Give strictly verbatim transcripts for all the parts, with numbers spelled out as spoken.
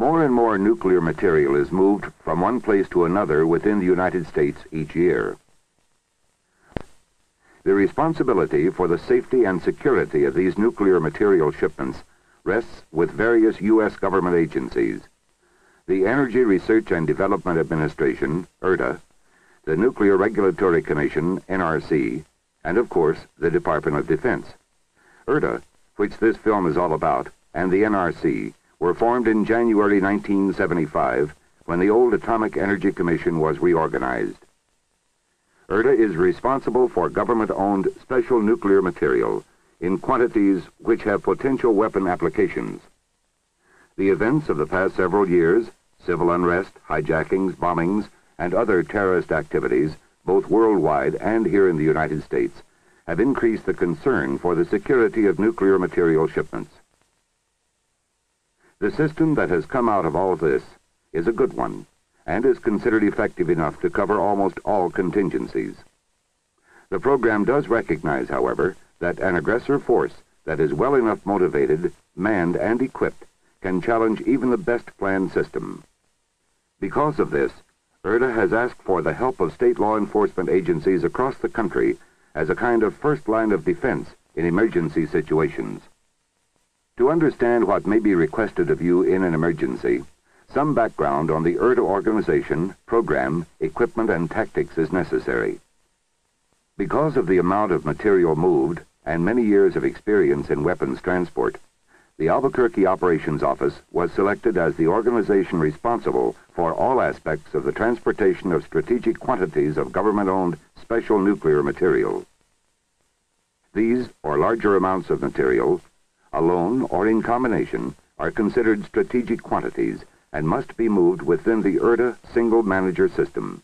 More and more nuclear material is moved from one place to another within the United States each year. The responsibility for the safety and security of these nuclear material shipments rests with various U S government agencies: the Energy Research and Development Administration, ERDA, the Nuclear Regulatory Commission, N R C, and of course, the Department of Defense. ERDA, which this film is all about, and the N R C were formed in January nineteen seventy-five when the old Atomic Energy Commission was reorganized. ERDA is responsible for government-owned special nuclear material in quantities which have potential weapon applications. The events of the past several years, civil unrest, hijackings, bombings, and other terrorist activities, both worldwide and here in the United States, have increased the concern for the security of nuclear material shipments. The system that has come out of all this is a good one, and is considered effective enough to cover almost all contingencies. The program does recognize, however, that an aggressor force that is well enough motivated, manned, and equipped can challenge even the best planned system. Because of this, ERDA has asked for the help of state law enforcement agencies across the country as a kind of first line of defense in emergency situations. To understand what may be requested of you in an emergency, some background on the ERDA organization, program, equipment, and tactics is necessary. Because of the amount of material moved and many years of experience in weapons transport, the Albuquerque Operations Office was selected as the organization responsible for all aspects of the transportation of strategic quantities of government-owned special nuclear material. These, or larger amounts of material, alone or in combination, are considered strategic quantities and must be moved within the ERDA single manager system.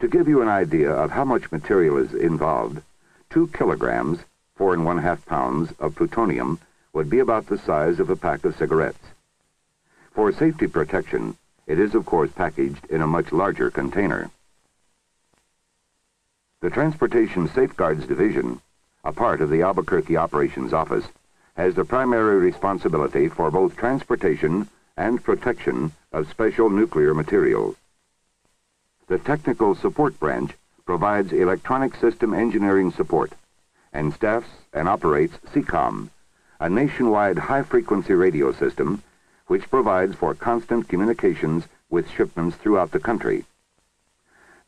To give you an idea of how much material is involved, two kilograms, four and one half pounds of plutonium would be about the size of a pack of cigarettes. For safety protection, it is of course packaged in a much larger container. The Transportation Safeguards Division, a part of the Albuquerque Operations Office, has the primary responsibility for both transportation and protection of special nuclear material. The Technical Support Branch provides electronic system engineering support and staffs and operates SECOM, a nationwide high-frequency radio system which provides for constant communications with shipments throughout the country.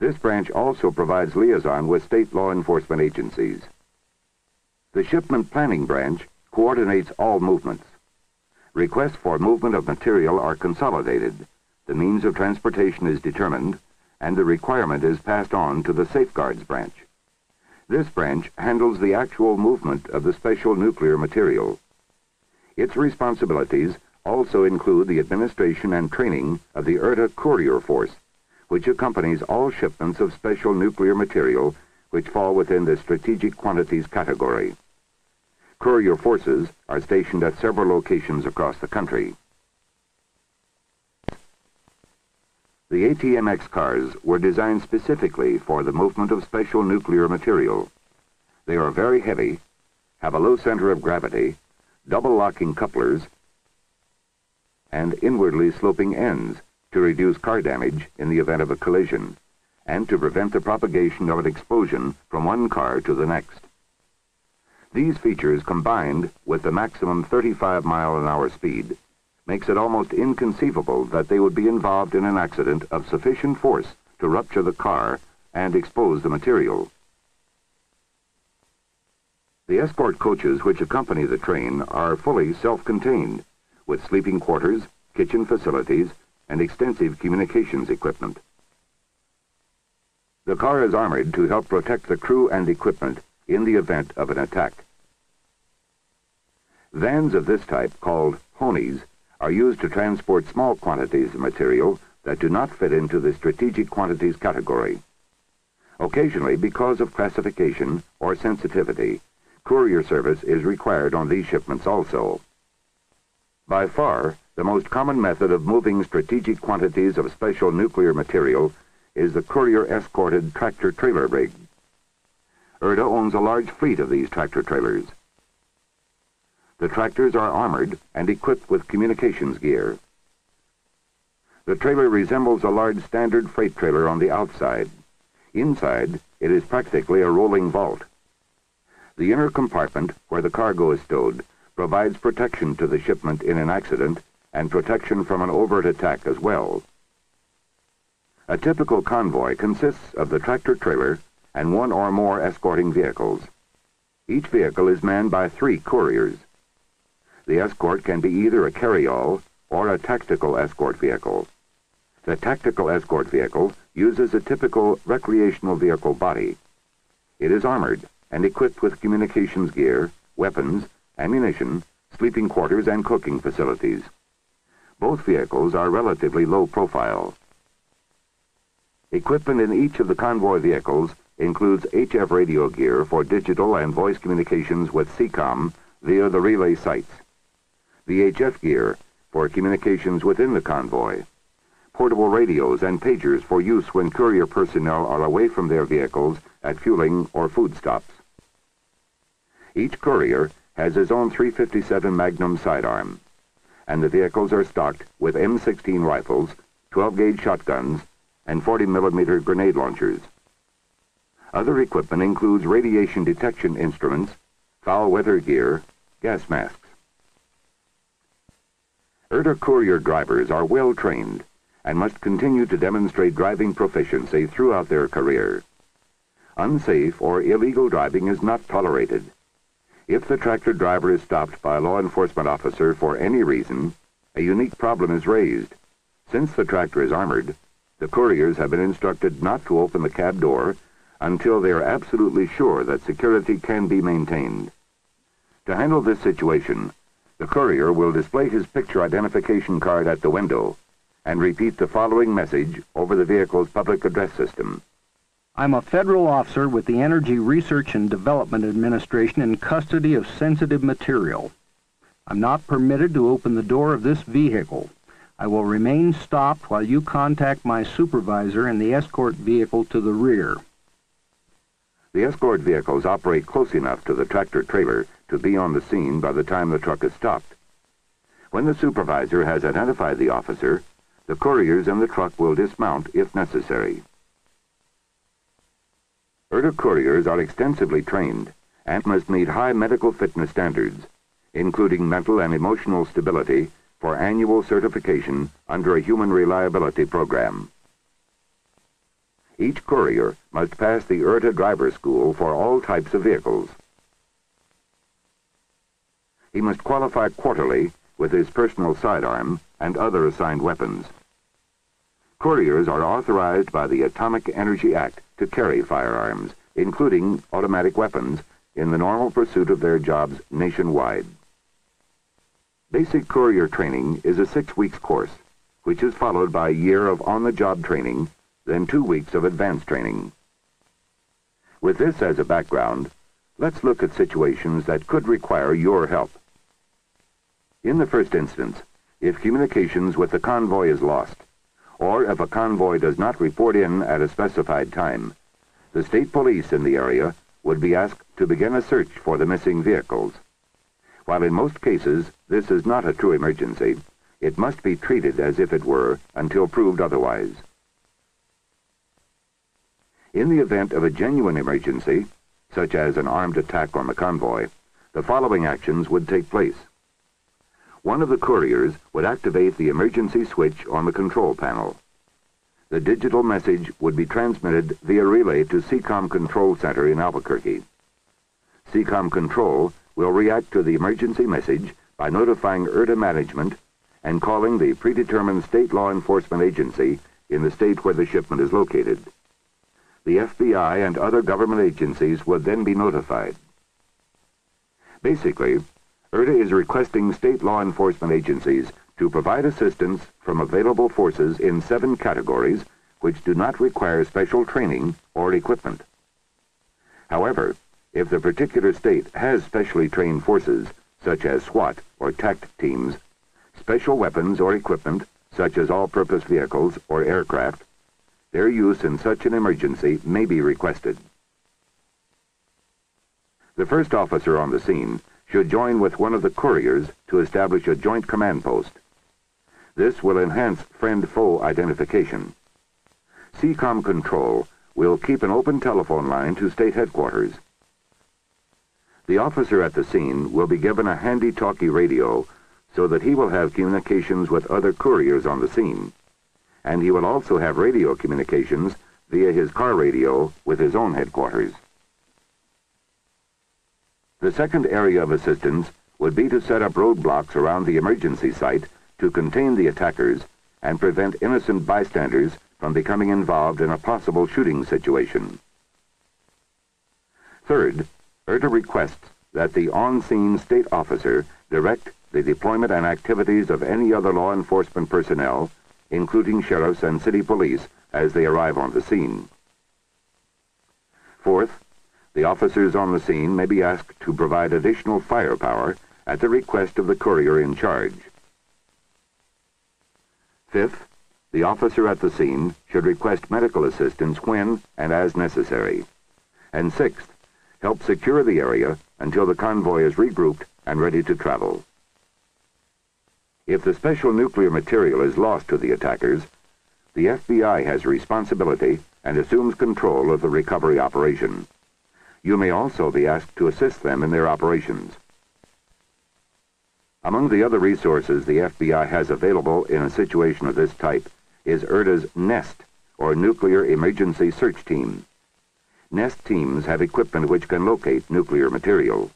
This branch also provides liaison with state law enforcement agencies. The Shipment Planning Branch coordinates all movements. Requests for movement of material are consolidated, the means of transportation is determined, and the requirement is passed on to the Safeguards Branch. This branch handles the actual movement of the special nuclear material. Its responsibilities also include the administration and training of the ERDA Courier Force, which accompanies all shipments of special nuclear material which fall within the strategic quantities category. Courier forces are stationed at several locations across the country. The A T M X cars were designed specifically for the movement of special nuclear material. They are very heavy, have a low center of gravity, double-locking couplers, and inwardly sloping ends to reduce car damage in the event of a collision, and to prevent the propagation of an explosion from one car to the next. These features combined with the maximum thirty-five mile an hour speed makes it almost inconceivable that they would be involved in an accident of sufficient force to rupture the car and expose the material. The escort coaches which accompany the train are fully self-contained, with sleeping quarters, kitchen facilities, and extensive communications equipment. The car is armored to help protect the crew and equipment in the event of an attack. Vans of this type, called ponies, are used to transport small quantities of material that do not fit into the strategic quantities category. Occasionally, because of classification or sensitivity, courier service is required on these shipments also. By far, the most common method of moving strategic quantities of special nuclear material is the courier-escorted tractor-trailer rig. ERDA owns a large fleet of these tractor-trailers. The tractors are armored and equipped with communications gear. The trailer resembles a large standard freight trailer on the outside. Inside, it is practically a rolling vault. The inner compartment, where the cargo is stowed, provides protection to the shipment in an accident and protection from an overt attack as well. A typical convoy consists of the tractor-trailer and one or more escorting vehicles. Each vehicle is manned by three couriers. The escort can be either a carry-all or a tactical escort vehicle. The tactical escort vehicle uses a typical recreational vehicle body. It is armored and equipped with communications gear, weapons, ammunition, sleeping quarters, and cooking facilities. Both vehicles are relatively low profile. Equipment in each of the convoy vehicles includes H F radio gear for digital and voice communications with SECOM via the relay sites, V H F gear for communications within the convoy, portable radios and pagers for use when courier personnel are away from their vehicles at fueling or food stops. Each courier has his own three fifty-seven Magnum sidearm, and the vehicles are stocked with M sixteen rifles, twelve gauge shotguns, and forty millimeter grenade launchers. Other equipment includes radiation detection instruments, foul weather gear, gas masks. ERDA courier drivers are well trained and must continue to demonstrate driving proficiency throughout their career. Unsafe or illegal driving is not tolerated. If the tractor driver is stopped by a law enforcement officer for any reason, a unique problem is raised. Since the tractor is armored, the couriers have been instructed not to open the cab door until they are absolutely sure that security can be maintained. To handle this situation, the courier will display his picture identification card at the window and repeat the following message over the vehicle's public address system. I'm a federal officer with the Energy Research and Development Administration in custody of sensitive material. I'm not permitted to open the door of this vehicle. I will remain stopped while you contact my supervisor in the escort vehicle to the rear. The escort vehicles operate close enough to the tractor-trailer to be on the scene by the time the truck is stopped. When the supervisor has identified the officer, the couriers in the truck will dismount if necessary. ERDA couriers are extensively trained and must meet high medical fitness standards, including mental and emotional stability for annual certification under a human reliability program. Each courier must pass the ERDA driver school for all types of vehicles. He must qualify quarterly with his personal sidearm and other assigned weapons. Couriers are authorized by the Atomic Energy Act to carry firearms, including automatic weapons, in the normal pursuit of their jobs nationwide. Basic courier training is a six weeks course, which is followed by a year of on-the-job training, then two weeks of advanced training. With this as a background, let's look at situations that could require your help. In the first instance, if communications with the convoy is lost, or if a convoy does not report in at a specified time, the state police in the area would be asked to begin a search for the missing vehicles. While in most cases this is not a true emergency, it must be treated as if it were until proved otherwise. In the event of a genuine emergency, such as an armed attack on the convoy, the following actions would take place. One of the couriers would activate the emergency switch on the control panel. The digital message would be transmitted via relay to SECOM Control Center in Albuquerque. SECOM Control will react to the emergency message by notifying ERDA management and calling the predetermined state law enforcement agency in the state where the shipment is located. The F B I and other government agencies would then be notified. Basically, ERDA is requesting state law enforcement agencies to provide assistance from available forces in seven categories which do not require special training or equipment. However, if the particular state has specially trained forces, such as SWAT or TACT teams, special weapons or equipment, such as all-purpose vehicles or aircraft, their use in such an emergency may be requested. The first officer on the scene should join with one of the couriers to establish a joint command post. This will enhance friend-foe identification. SECOM Control will keep an open telephone line to state headquarters. The officer at the scene will be given a handy-talkie radio so that he will have communications with other couriers on the scene, and he will also have radio communications via his car radio with his own headquarters. The second area of assistance would be to set up roadblocks around the emergency site to contain the attackers and prevent innocent bystanders from becoming involved in a possible shooting situation. Third, ERDA requests that the on-scene state officer direct the deployment and activities of any other law enforcement personnel, including sheriffs and city police, as they arrive on the scene. Fourth, the officers on the scene may be asked to provide additional firepower at the request of the courier in charge. Fifth, the officer at the scene should request medical assistance when and as necessary. And sixth, help secure the area until the convoy is regrouped and ready to travel. If the special nuclear material is lost to the attackers, the F B I has responsibility and assumes control of the recovery operation. You may also be asked to assist them in their operations. Among the other resources the F B I has available in a situation of this type is ERDA's NEST, or Nuclear Emergency Search Team. NEST teams have equipment which can locate nuclear material.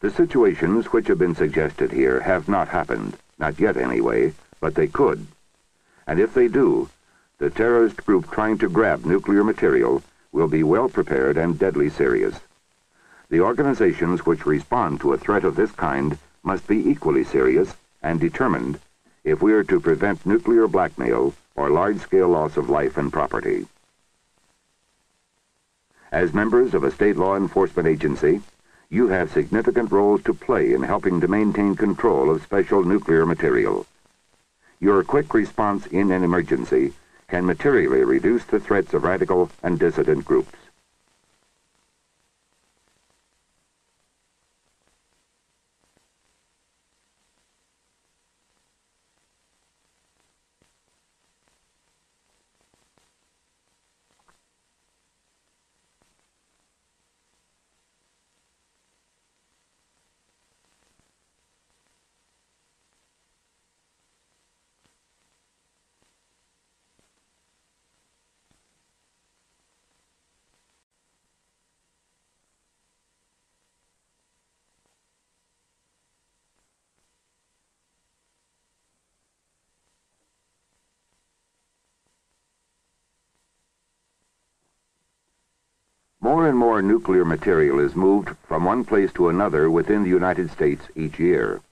The situations which have been suggested here have not happened, not yet anyway, but they could. And if they do, the terrorist group trying to grab nuclear material will be well prepared and deadly serious. The organizations which respond to a threat of this kind must be equally serious and determined if we are to prevent nuclear blackmail or large-scale loss of life and property. As members of a state law enforcement agency, you have significant roles to play in helping to maintain control of special nuclear material. Your quick response in an emergency can materially reduce the threats of radical and dissident groups. More and more nuclear material is moved from one place to another within the United States each year.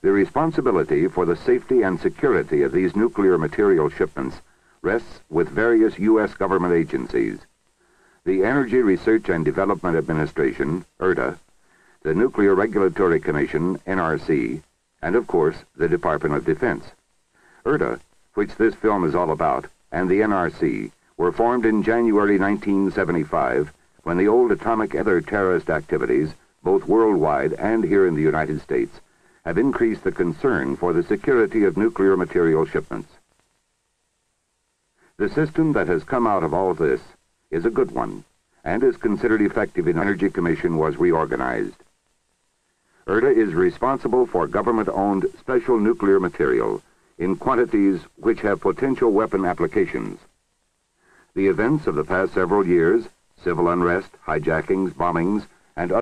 The responsibility for the safety and security of these nuclear material shipments rests with various U S government agencies: the Energy Research and Development Administration, ERDA, the Nuclear Regulatory Commission, N R C, and of course, the Department of Defense. ERDA, which this film is all about, and the N R C, were formed in January nineteen seventy-five when the old atomic and other terrorist activities, both worldwide and here in the United States, have increased the concern for the security of nuclear material shipments. The system that has come out of all this is a good one and is considered effective in the Energy Commission was reorganized. ERDA is responsible for government-owned special nuclear material in quantities which have potential weapon applications. The events of the past several years, civil unrest, hijackings, bombings, and other